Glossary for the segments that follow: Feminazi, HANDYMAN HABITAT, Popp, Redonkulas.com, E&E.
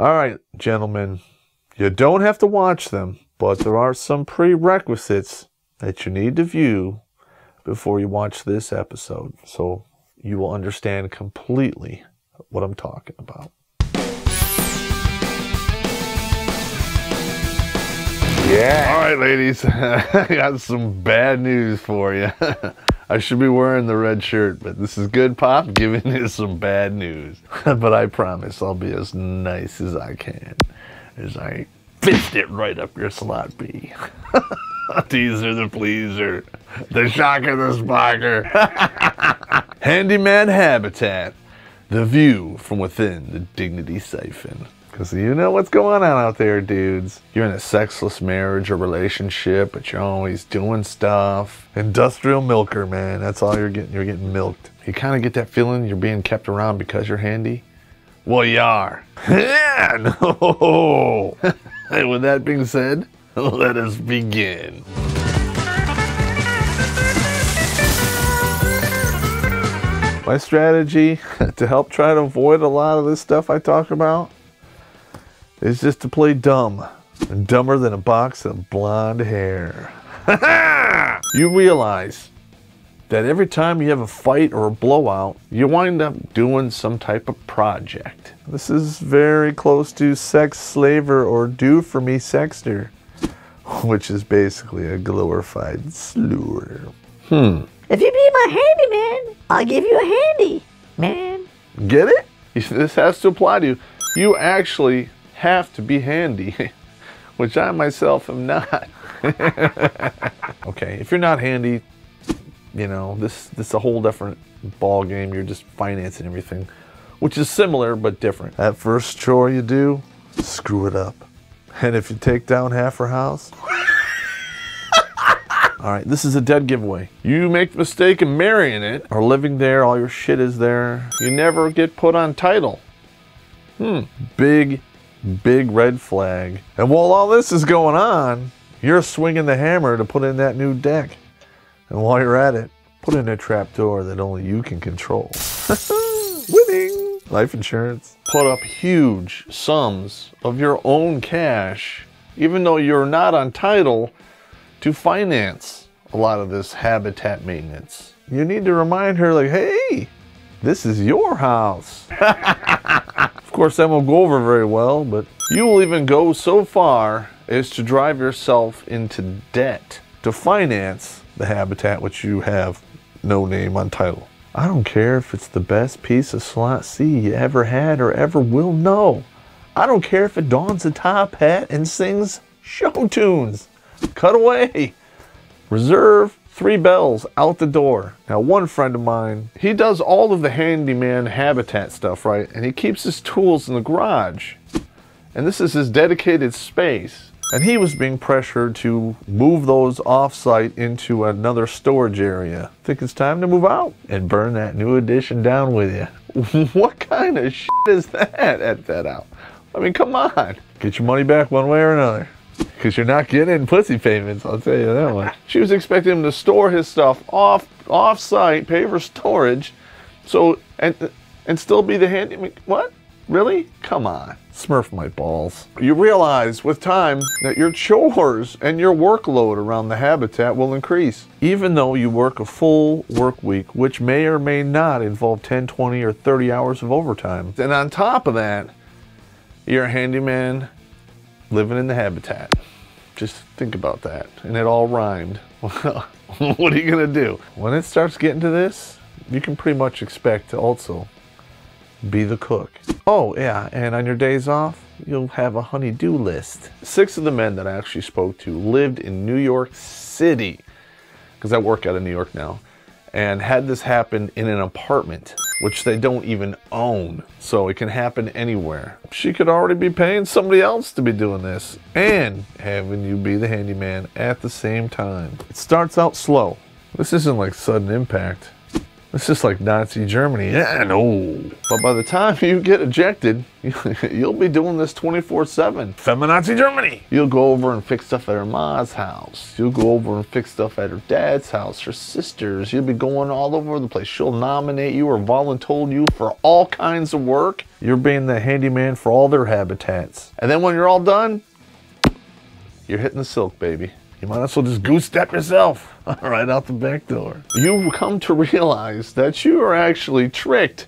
All right, gentlemen, you don't have to watch them, but there are some prerequisites that you need to view before you watch this episode, so you will understand completely what I'm talking about. Yeah. All right, ladies, I got some bad news for you. I should be wearing the red shirt, but this is Good Pop giving you some bad news. But I promise I'll be as nice as I can as I fist it right up your slot B. Teaser the pleaser, the shocker the spocker. Handyman Habitat, the view from within the dignity siphon. Because you know what's going on out there, dudes. You're in a sexless marriage or relationship, but you're always doing stuff. Industrial milker, man. That's all you're getting. You're getting milked. You kind of get that feeling you're being kept around because you're handy. Well, you are. Yeah, no. And with that being said, let us begin. My strategy to help try to avoid a lot of this stuff I talk about is just to play dumb, and dumber than a box of blonde hair. You realize that every time you have a fight or a blowout, you wind up doing some type of project. This is very close to sex slaver or do-for-me sexter, which is basically a glorified slur. If you be my handyman, I'll give you a handy, man. Get it? This has to apply to you. You actually have to be handy, which I myself am not. Okay, if you're not handy, you know, this is a whole different ball game. You're just financing everything, which is similar but different. That first chore you do, screw it up. And if you take down half her house, all right, this is a dead giveaway. You make the mistake of marrying it or living there, all your shit is there. You never get put on title. Big red flag. And while all this is going on, you're swinging the hammer to put in that new deck. And while you're at it, put in a trap door that only you can control. Winning! Life insurance. Put up huge sums of your own cash, even though you're not on title, to finance a lot of this habitat maintenance. You need to remind her, like, hey, this is your house. Of course, that won't go over very well, but you will even go so far as to drive yourself into debt to finance the habitat which you have no name on title. I don't care if it's the best piece of slot C you ever had or ever will know. I don't care if it dons a top hat and sings show tunes. Cut away. Reserve. 3 bells out the door. Now, one friend of mine, he does all of the handyman habitat stuff, right? And he keeps his tools in the garage. And this is his dedicated space. And he was being pressured to move those off-site into another storage area. Think it's time to move out and burn that new addition down with you. What kind of shit is that at that out? I mean, come on. Get your money back one way or another, because you're not getting pussy payments, I'll tell you that one. She was expecting him to store his stuff off-site, pay for storage, so and still be the handy. I mean, what? Really? Come on. Smurf my balls. You realize with time that your chores and your workload around the habitat will increase, even though you work a full work week, which may or may not involve 10, 20, or 30 hours of overtime. And on top of that, you're a handyman living in the habitat. Just think about that. And it all rhymed. What are you gonna do? When it starts getting to this, you can pretty much expect to also be the cook. Oh yeah, and on your days off, you'll have a honey-do list. 6 of the men that I actually spoke to lived in New York City, because I work out of New York now, and had this happen in an apartment, which they don't even own. So it can happen anywhere. She could already be paying somebody else to be doing this and having you be the handyman at the same time. It starts out slow. This isn't like sudden impact. It's just like Nazi Germany. Yeah, no. But by the time you get ejected, you'll be doing this 24/7. Feminazi Germany. You'll go over and fix stuff at her mom's house. You'll go over and fix stuff at her dad's house, her sister's. You'll be going all over the place. She'll nominate you or volunteer you for all kinds of work. You're being the handyman for all their habitats. And then when you're all done, you're hitting the silk, baby. You might as well just goose step yourself right out the back door. You come to realize that you are actually tricked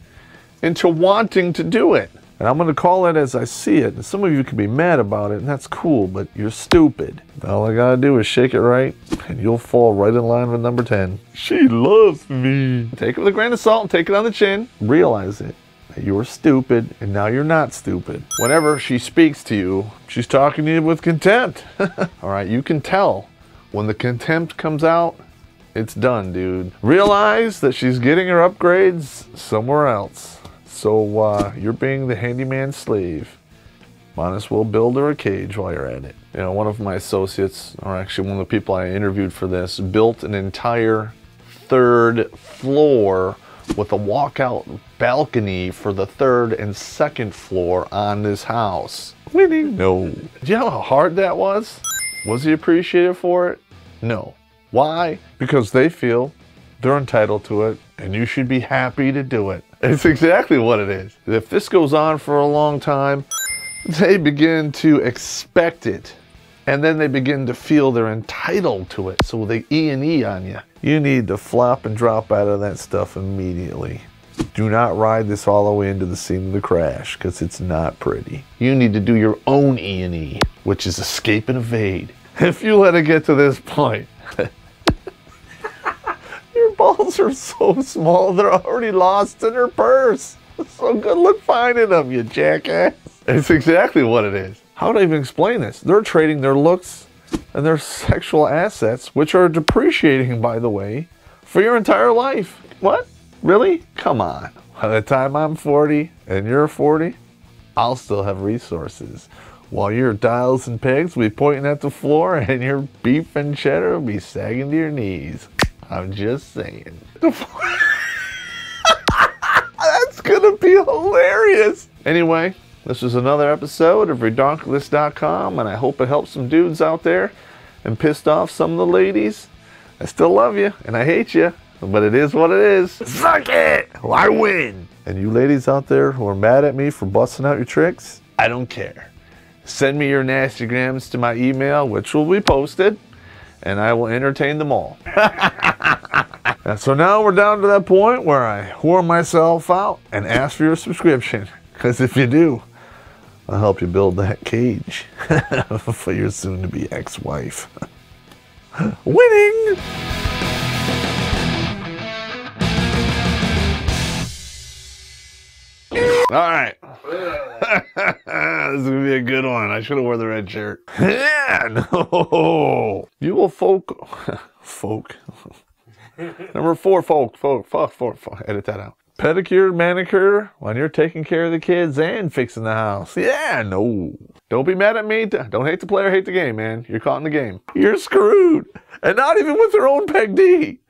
into wanting to do it. And I'm gonna call it as I see it. And some of you can be mad about it, and that's cool, but you're stupid. All I gotta do is shake it right, and you'll fall right in line with number 10. She loves me. Take it with a grain of salt and take it on the chin. Realize it. You were stupid, and now you're not stupid. Whenever she speaks to you, she's talking to you with contempt. All right, you can tell. When the contempt comes out, it's done, dude. Realize that she's getting her upgrades somewhere else. So you're being the handyman slave. Might as well build her a cage while you're at it. You know, one of my associates, or actually one of the people I interviewed for this, built an entire third floor with a walkout balcony for the third and second floor on this house. Winning? No. Do you know how hard that was? Was he appreciated for it? No. Why? Because they feel they're entitled to it and you should be happy to do it. It's exactly what it is. If this goes on for a long time, they begin to expect it. And then they begin to feel they're entitled to it. So they E&E on you. You need to flop and drop out of that stuff immediately. Do not ride this all the way into the scene of the crash, because it's not pretty. You need to do your own E&E, which is escape and evade. If you let it get to this point, your balls are so small, they're already lost in her purse. So good luck finding them, you jackass. It's exactly what it is. How do I even explain this? They're trading their looks and their sexual assets, which are depreciating, by the way, for your entire life. What? Really? Come on. By the time I'm 40 and you're 40, I'll still have resources. While your dials and pegs will be pointing at the floor and your beef and cheddar will be sagging to your knees. I'm just saying. That's gonna be hilarious. Anyway. This is another episode of Redonkulas.com, and I hope it helps some dudes out there and pissed off some of the ladies. I still love you, and I hate you, but it is what it is. Suck it! I win! And you ladies out there who are mad at me for busting out your tricks, I don't care. Send me your nastygrams to my email, which will be posted, and I will entertain them all. And so now we're down to that point where I whore myself out and ask for your subscription. Because if you do, I'll help you build that cage for your soon-to-be ex-wife. Winning! All right. This is going to be a good one. I should have worn the red shirt. Yeah, no! You will folk. Number 4, folk. Edit that out. Pedicure, manicure, when you're taking care of the kids and fixing the house. Yeah, no. Don't be mad at me. Don't hate the player, hate the game, man. You're caught in the game. You're screwed. And not even with their own peg D.